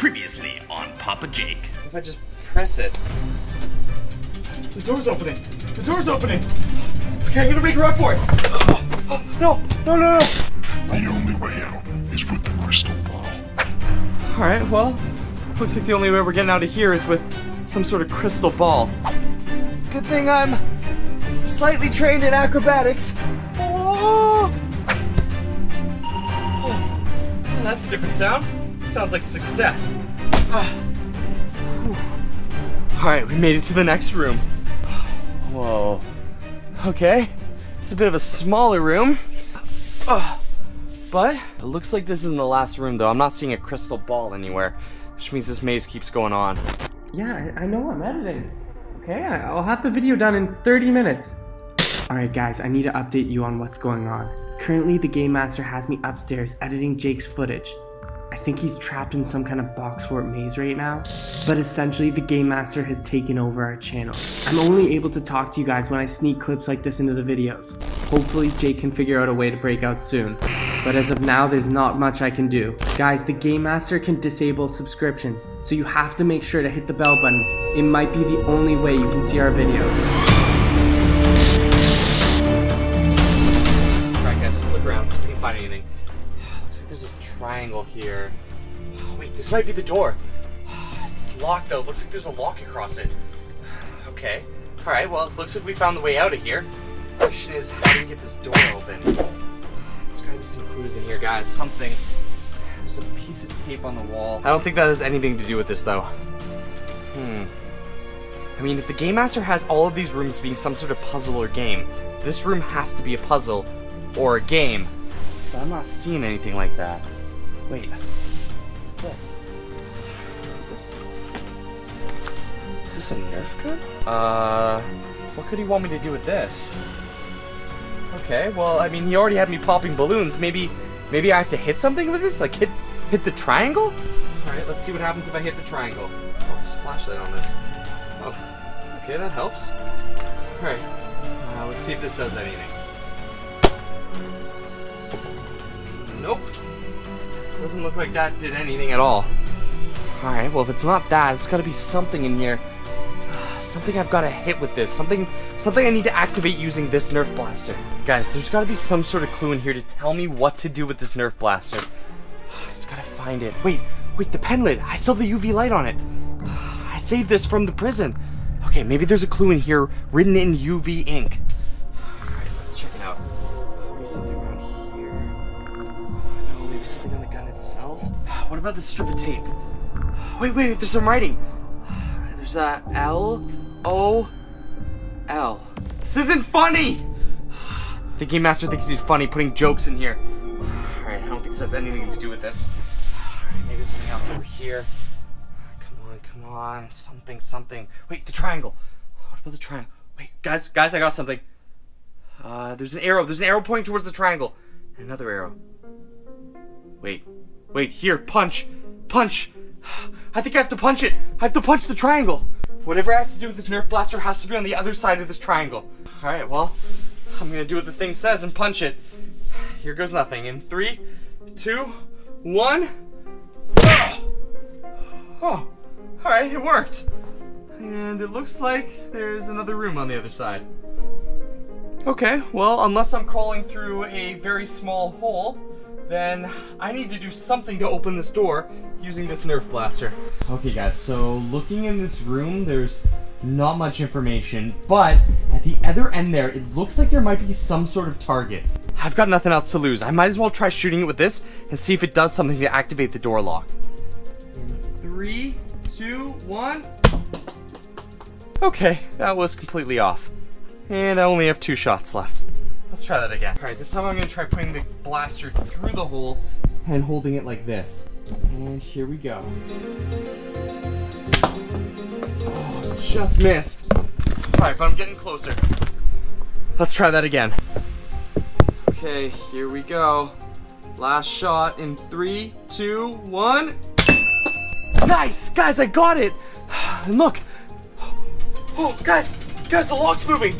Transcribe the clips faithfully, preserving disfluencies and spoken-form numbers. Previously on Papa Jake. If I just press it. The door's opening. The door's opening. Okay, I'm gonna make a run for it. Oh, oh, no, no, no, no. The only way out is with the crystal ball. All right, well, looks like the only way we're getting out of here is with some sort of crystal ball. Good thing I'm slightly trained in acrobatics. Oh, oh that's a different sound. Sounds like success. Alright, we made it to the next room. Whoa. Okay. It's a bit of a smaller room. But it looks like this isn't the last room, though. I'm not seeing a crystal ball anywhere, which means this maze keeps going on. Yeah, I, I know I'm editing. Okay, I'll have the video done in thirty minutes. Alright, guys, I need to update you on what's going on. Currently, the Game Master has me upstairs editing Jake's footage. I think he's trapped in some kind of box fort maze right now, but essentially the Game Master has taken over our channel. I'm only able to talk to you guys when I sneak clips like this into the videos. Hopefully Jake can figure out a way to break out soon, but as of now there's not much I can do. Guys, the Game Master can disable subscriptions, so you have to make sure to hit the bell button. It might be the only way you can see our videos. Alright guys, let's look around, see if we can find anything. Looks like there's a triangle here. Oh, wait, this might be the door. It's locked though. Looks like there's a lock across it. Okay. All right. Well, it looks like we found the way out of here. The question is, how do we get this door open? There's gotta be some clues in here, guys. Something. There's a piece of tape on the wall. I don't think that has anything to do with this though. Hmm. I mean, if the Game Master has all of these rooms being some sort of puzzle or game, this room has to be a puzzle or a game. But I'm not seeing anything like that. Wait, what's this? Is this... Is this a Nerf gun? Uh, what could he want me to do with this? Okay, well, I mean, he already had me popping balloons. Maybe, maybe I have to hit something with this? Like hit, hit the triangle? All right, let's see what happens if I hit the triangle. Oh, there's a flashlight on this. Oh, okay, that helps. All right, uh, let's see if this does anything. Nope. Doesn't look like that did anything at all. Alright, well if it's not that, it's gotta be something in here. Uh, something I've gotta hit with this. Something something I need to activate using this Nerf blaster. Guys, there's gotta be some sort of clue in here to tell me what to do with this Nerf blaster. Uh, I just gotta find it. Wait, wait, the pen lid. I still have the U V light on it. Uh, I saved this from the prison. Okay, maybe there's a clue in here written in U V ink. Alright, let's check it out. Maybe something around here. Something on the gun itself? What about this strip of tape? Wait, wait, there's some writing. There's a L O L. This isn't funny! The Game Master thinks he's funny putting jokes in here. Alright, I don't think this has anything to do with this. Alright, maybe there's something else over here. Come on, come on. Something, something. Wait, the triangle. What about the triangle? Wait, guys, guys, I got something. Uh, there's an arrow. There's an arrow pointing towards the triangle. And another arrow. Wait, wait, here, punch, punch. I think I have to punch it. I have to punch the triangle. Whatever I have to do with this Nerf blaster has to be on the other side of this triangle. All right, well, I'm gonna do what the thing says and punch it. Here goes nothing in three, two, one. Oh, oh. All right, it worked. And it looks like there's another room on the other side. Okay, well, unless I'm crawling through a very small hole, then I need to do something to open this door using this Nerf blaster. Okay guys, so looking in this room, there's not much information, but at the other end there, it looks like there might be some sort of target. I've got nothing else to lose. I might as well try shooting it with this and see if it does something to activate the door lock. In three, two, one. Okay, that was completely off. And I only have two shots left. Let's try that again. Alright, this time I'm gonna try putting the blaster through the hole and holding it like this. And here we go. Oh, just missed. Alright, but I'm getting closer. Let's try that again. Okay, here we go. Last shot in three, two, one. Nice! Guys, I got it! And look! Oh, guys! Guys, the lock's moving!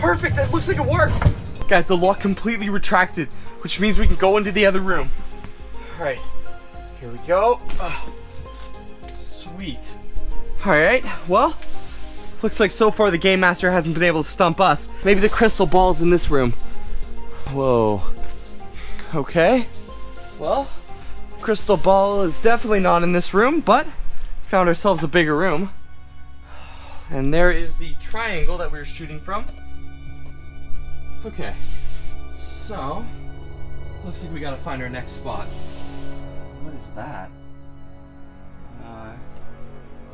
Perfect, that looks like it worked! Guys, the lock completely retracted, which means we can go into the other room. Alright, here we go. Uh, Sweet. Alright, well, looks like so far the Game Master hasn't been able to stump us. Maybe the crystal ball's in this room. Whoa. Okay. Well, crystal ball is definitely not in this room, but found ourselves a bigger room. And there is the triangle that we were shooting from. Okay, so looks like we gotta find our next spot. What is that? Uh,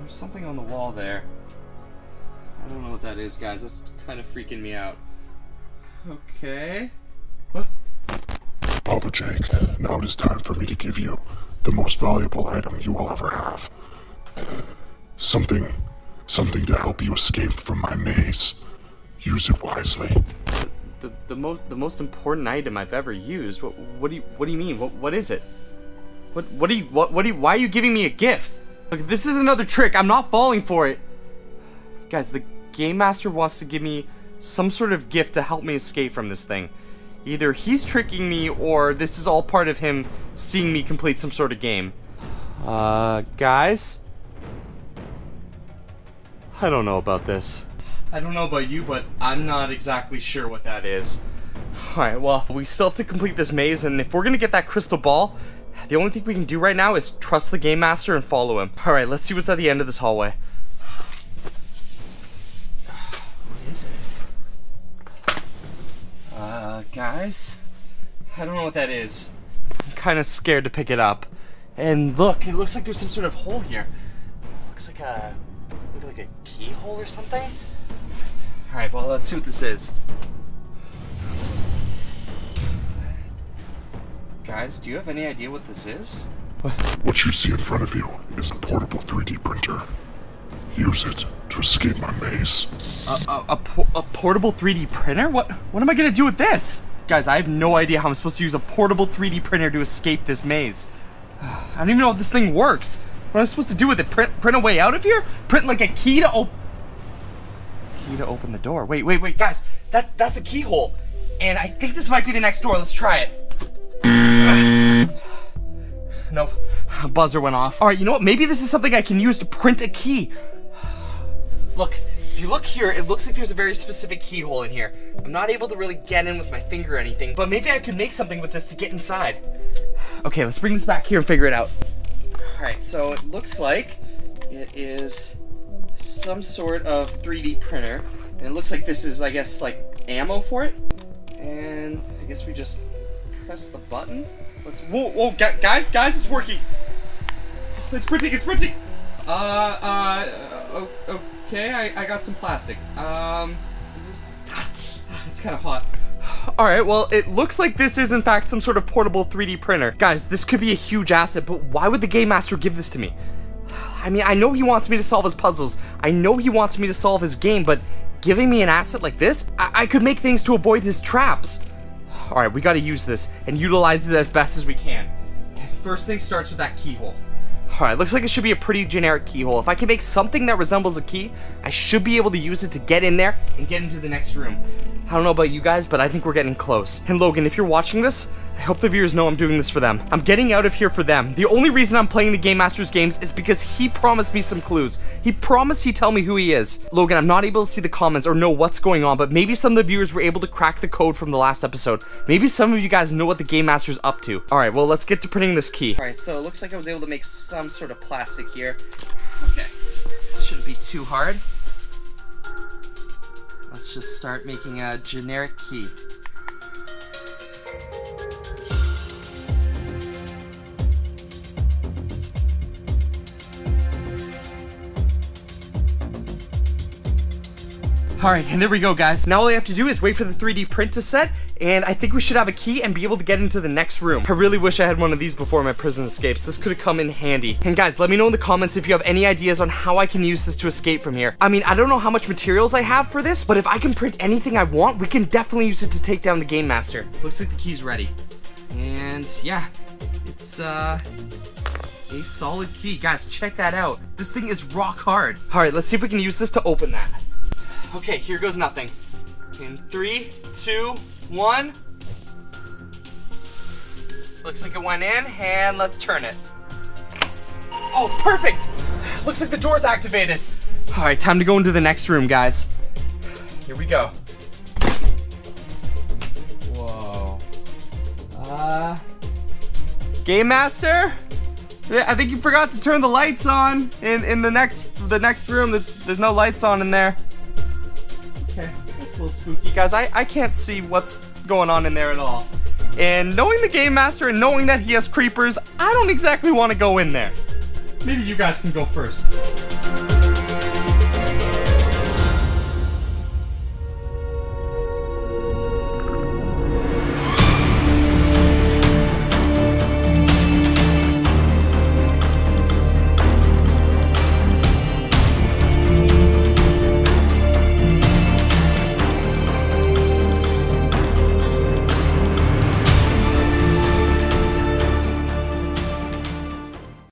there's something on the wall there. I don't know what that is, guys. That's kind of freaking me out. Okay. What? Papa Jake, now it is time for me to give you the most valuable item you will ever have. Something, something to help you escape from my maze. Use it wisely. The, the most the most important item I've ever used. What what do you what do you mean? What what is it? What what do you what what do you, why are you giving me a gift? Look, this is another trick. I'm not falling for it. Guys, the Game Master wants to give me some sort of gift to help me escape from this thing. Either he's tricking me or this is all part of him seeing me complete some sort of game. Uh guys, I don't know about this. I don't know about you, but I'm not exactly sure what that is. Alright, well, we still have to complete this maze, and if we're gonna get that crystal ball, the only thing we can do right now is trust the Game Master and follow him. Alright, let's see what's at the end of this hallway. What is it? Uh, guys? I don't know what that is. I'm kinda scared to pick it up. And look, it looks like there's some sort of hole here. It looks like a, maybe like a keyhole or something? Alright, well, let's see what this is. Guys, do you have any idea what this is? What? What you see in front of you is a portable three D printer. Use it to escape my maze. A, a, a, po a portable three D printer? What, what am I gonna do with this? Guys, I have no idea how I'm supposed to use a portable three D printer to escape this maze. I don't even know if this thing works. What am I supposed to do with it? Print, print a way out of here? Print like a key to open... Key to open the door. Wait, wait, wait, guys. That's that's a keyhole, and I think this might be the next door. Let's try it. Nope. A buzzer went off. All right, you know what? Maybe this is something I can use to print a key. Look, if you look here, it looks like there's a very specific keyhole in here. I'm not able to really get in with my finger or anything, but maybe I could make something with this to get inside. Okay, let's bring this back here and figure it out. All right, so it looks like it is some sort of three D printer, and it looks like this is, I guess, like ammo for it. And I guess we just press the button. Let's whoa whoa guys guys it's working. It's printing it's printing. Uh uh okay, I I got some plastic. Um, is this? It's kind of hot. All right, well, it looks like this is in fact some sort of portable three D printer. Guys, this could be a huge asset, but why would the Game Master give this to me? I mean, I know he wants me to solve his puzzles. I know he wants me to solve his game, but giving me an asset like this, I, I could make things to avoid his traps. All right, we gotta use this and utilize it as best as we can. First thing starts with that keyhole. All right, looks like it should be a pretty generic keyhole. If I can make something that resembles a key, I should be able to use it to get in there and get into the next room. I don't know about you guys, but I think we're getting close. And Logan, if you're watching this, I hope the viewers know I'm doing this for them. I'm getting out of here for them. The only reason I'm playing the Game Master's games is because he promised me some clues. He promised he'd tell me who he is. Logan, I'm not able to see the comments or know what's going on, but maybe some of the viewers were able to crack the code from the last episode. Maybe some of you guys know what the Game Master's up to. All right, well, let's get to printing this key. All right, so it looks like I was able to make some sort of plastic here. Okay, this shouldn't be too hard. Let's just start making a generic key. All right, and there we go, guys. Now all I have to do is wait for the three D print to set, and I think we should have a key and be able to get into the next room. I really wish I had one of these before my prison escapes. This could have come in handy. And guys, let me know in the comments if you have any ideas on how I can use this to escape from here. I mean, I don't know how much materials I have for this, but if I can print anything I want, we can definitely use it to take down the Game Master. Looks like the key's ready. And yeah, it's uh... a solid key. Guys, check that out. This thing is rock hard. All right, let's see if we can use this to open that. Okay, here goes nothing. In three, two, one. Looks like it went in, and let's turn it. Oh, perfect! Looks like the door's activated. All right, time to go into the next room, guys. Here we go. Whoa. Uh, Game Master? I think you forgot to turn the lights on in in the next the next room. There's no lights on in there. Okay, that's a little spooky, guys. I I can't see what's going on in there at all. And knowing the Game Master and knowing that he has creepers, I don't exactly want to go in there. Maybe you guys can go first.